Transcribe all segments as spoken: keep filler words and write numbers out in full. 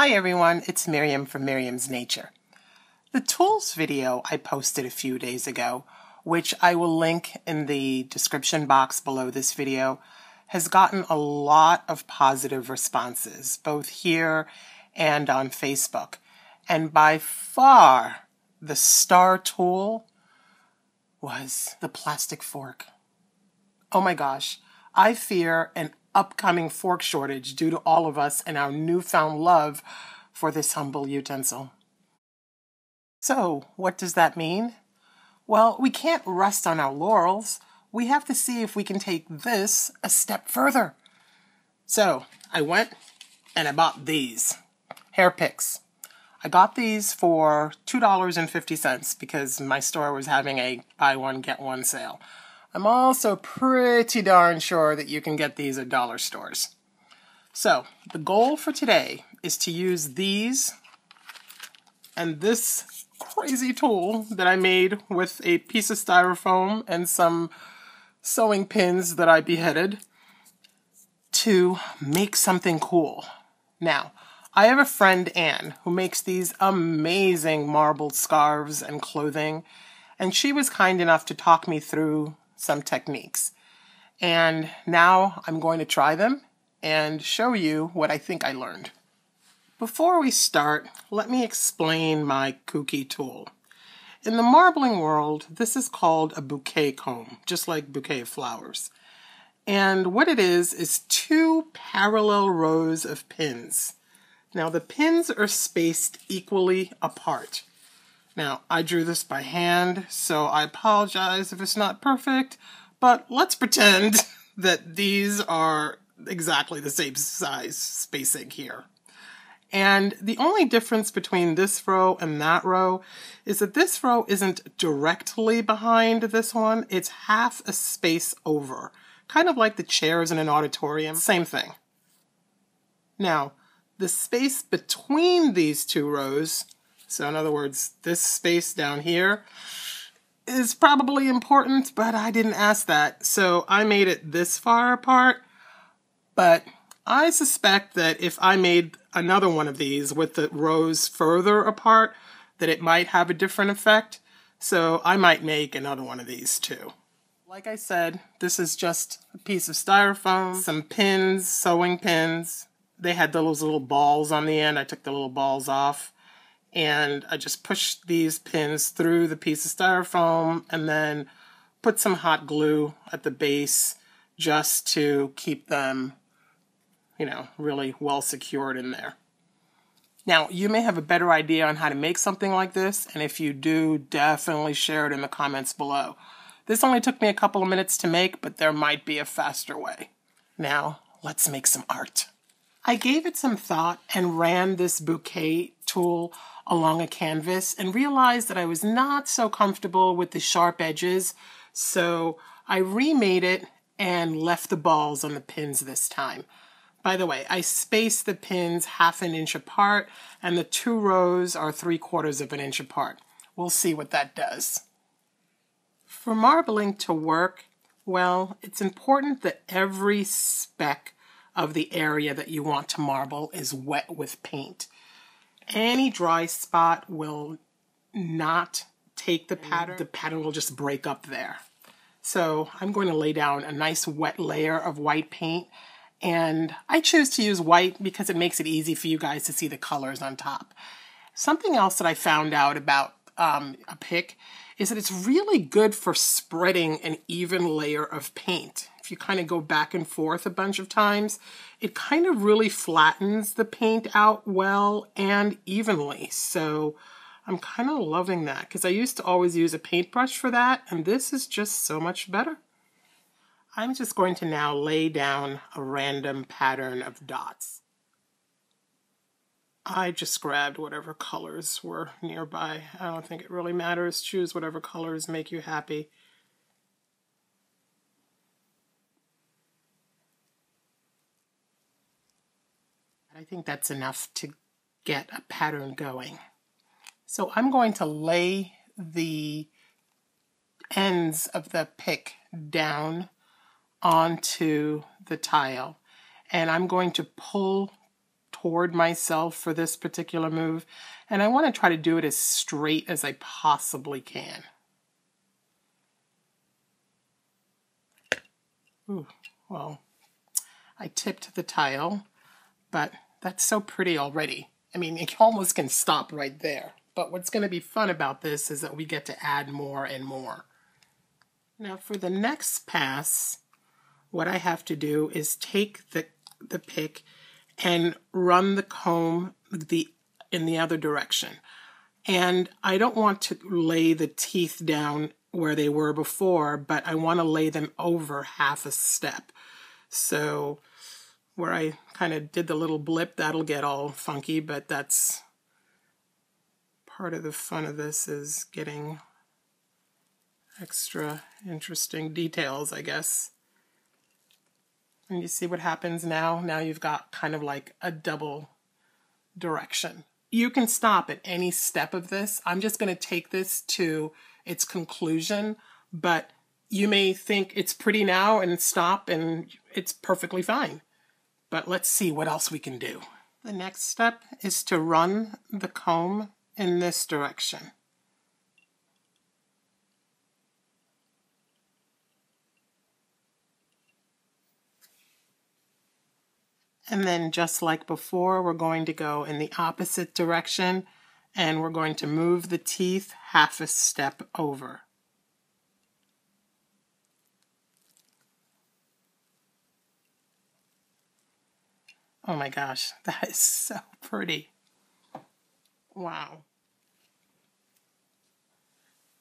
Hi everyone, it's Myriam from Myriam's Nature. The tools video I posted a few days ago, which I will link in the description box below this video, has gotten a lot of positive responses, both here and on Facebook. And by far, the star tool was the plastic fork. Oh my gosh, I fear an upcoming fork shortage due to all of us and our newfound love for this humble utensil. So, what does that mean? Well, we can't rest on our laurels. We have to see if we can take this a step further. So, I went and I bought these hair picks. I got these for two dollars and fifty cents because my store was having a buy one, get one sale. I'm also pretty darn sure that you can get these at dollar stores. So, the goal for today is to use these and this crazy tool that I made with a piece of styrofoam and some sewing pins that I beheaded to make something cool. Now, I have a friend, Anne, who makes these amazing marbled scarves and clothing, and she was kind enough to talk me through some techniques. And now I'm going to try them and show you what I think I learned. Before we start, let me explain my kooky tool. In the marbling world, this is called a bouquet comb, just like bouquet of flowers. And what it is, is two parallel rows of pins. Now the pins are spaced equally apart. Now, I drew this by hand, so I apologize if it's not perfect, but let's pretend that these are exactly the same size spacing here. And the only difference between this row and that row is that this row isn't directly behind this one, it's half a space over. Kind of like the chairs in an auditorium, same thing. Now, the space between these two rows, so in other words, this space down here is probably important, but I didn't ask that. So I made it this far apart, but I suspect that if I made another one of these with the rows further apart, that it might have a different effect. So I might make another one of these too. Like I said, this is just a piece of styrofoam, some pins, sewing pins. They had those little balls on the end. I took the little balls off. And I just pushed these pins through the piece of styrofoam and then put some hot glue at the base just to keep them, you know, really well secured in there. Now, you may have a better idea on how to make something like this, and if you do, definitely share it in the comments below. This only took me a couple of minutes to make, but there might be a faster way. Now, let's make some art. I gave it some thought and ran this bouquet tool along a canvas and realized that I was not so comfortable with the sharp edges, so I remade it and left the balls on the pins this time. By the way, I spaced the pins half an inch apart and the two rows are three quarters of an inch apart. We'll see what that does. For marbling to work, well, it's important that every speck of the area that you want to marble is wet with paint. Any dry spot will not take the pattern. The pattern will just break up there. So I'm going to lay down a nice wet layer of white paint, and I choose to use white because it makes it easy for you guys to see the colors on top. Something else that I found out about um, a pick is that it's really good for spreading an even layer of paint. If you kind of go back and forth a bunch of times, it kind of really flattens the paint out well and evenly. So I'm kind of loving that because I used to always use a paintbrush for that, and this is just so much better. I'm just going to now lay down a random pattern of dots. I just grabbed whatever colors were nearby. I don't think it really matters. Choose whatever colors make you happy. I think that's enough to get a pattern going. So I'm going to lay the ends of the pick down onto the tile, and I'm going to pull toward myself for this particular move, and I want to try to do it as straight as I possibly can. Ooh, well, I tipped the tile, but that's so pretty already. I mean, it almost can stop right there. But what's going to be fun about this is that we get to add more and more. Now for the next pass, what I have to do is take the, the pick and run the comb the, in the other direction. And I don't want to lay the teeth down where they were before, but I want to lay them over half a step. So where I kind of did the little blip, that'll get all funky, but that's part of the fun of this, is getting extra interesting details, I guess. And you see what happens now? Now you've got kind of like a double direction. You can stop at any step of this. I'm just going to take this to its conclusion, but you may think it's pretty now and stop, and it's perfectly fine. But let's see what else we can do. The next step is to run the comb in this direction. And then just like before, we're going to go in the opposite direction, and we're going to move the teeth half a step over. Oh my gosh, that is so pretty. Wow.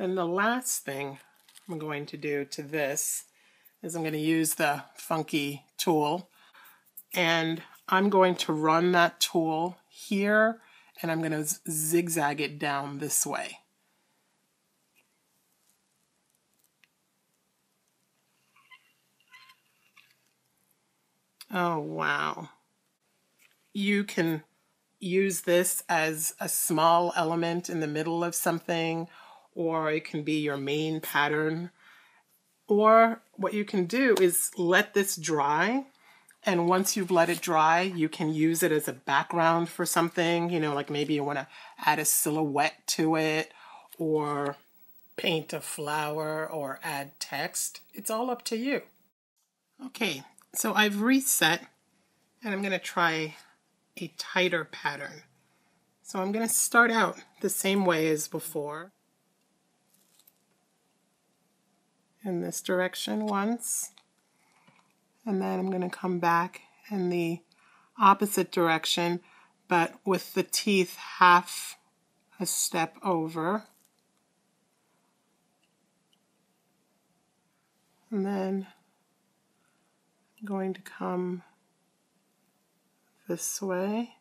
And the last thing I'm going to do to this is I'm going to use the funky tool, and I'm going to run that tool here, and I'm going to zigzag it down this way. Oh, wow. You can use this as a small element in the middle of something, or it can be your main pattern. Or what you can do is let this dry. And once you've let it dry, you can use it as a background for something, you know, like maybe you want to add a silhouette to it, or paint a flower, or add text. It's all up to you. Okay, so I've reset, and I'm going to try a tighter pattern. So I'm going to start out the same way as before. In this direction once. And then I'm going to come back in the opposite direction, but with the teeth half a step over. And then I'm going to come this way.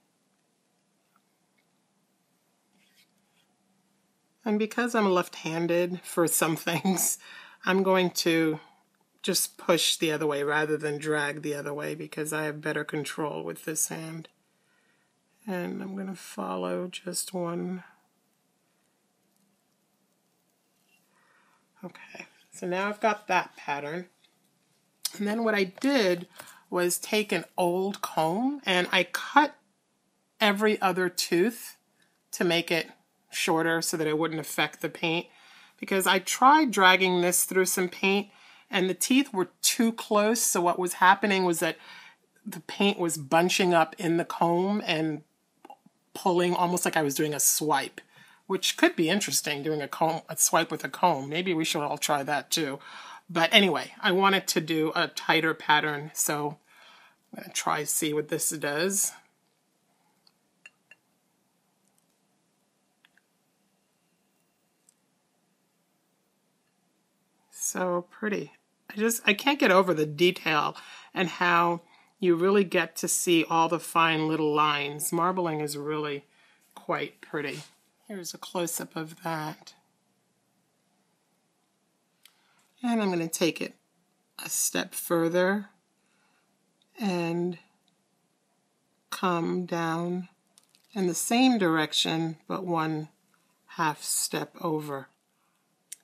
And because I'm left-handed for some things, I'm going to just push the other way rather than drag the other way, because I have better control with this hand. And I'm going to follow just one. Okay, so now I've got that pattern. And then what I did was take an old comb, and I cut every other tooth to make it shorter so that it wouldn't affect the paint, because I tried dragging this through some paint, and the teeth were too close, so what was happening was that the paint was bunching up in the comb and pulling, almost like I was doing a swipe, which could be interesting, doing a comb, a swipe with a comb. Maybe we should all try that too. But anyway, I wanted to do a tighter pattern, so I'm going to try to see what this does. So pretty. I just, I can't get over the detail and how you really get to see all the fine little lines. Marbling is really quite pretty. Here's a close-up of that. And I'm going to take it a step further and come down in the same direction, but one half step over.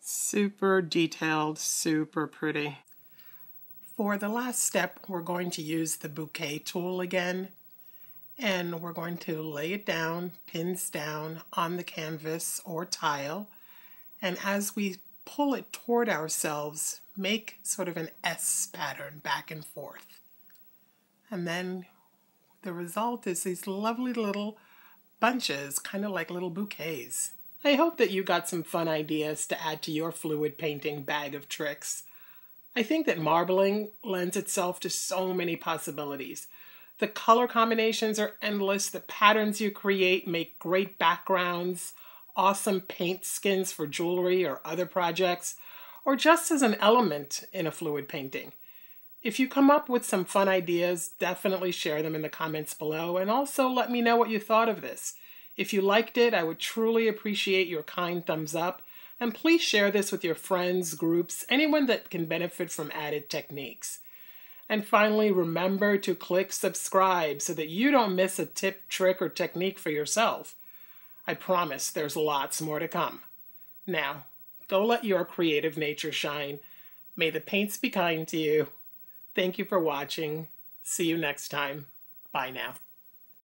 Super detailed, super pretty. For the last step, we're going to use the bouquet tool again. and we're going to lay it down, pins down on the canvas or tile, and as we pull it toward ourselves, make sort of an S pattern back and forth. And then the result is these lovely little bunches, kind of like little bouquets. I hope that you got some fun ideas to add to your fluid painting bag of tricks. I think that marbling lends itself to so many possibilities. The color combinations are endless. The patterns you create make great backgrounds, awesome paint skins for jewelry or other projects, or just as an element in a fluid painting. If you come up with some fun ideas, definitely share them in the comments below, and also let me know what you thought of this. If you liked it, I would truly appreciate your kind thumbs up, and please share this with your friends, groups, anyone that can benefit from added techniques. And finally, remember to click subscribe so that you don't miss a tip, trick, or technique for yourself. I promise there's lots more to come. Now, go let your creative nature shine. May the paints be kind to you. Thank you for watching. See you next time. Bye now.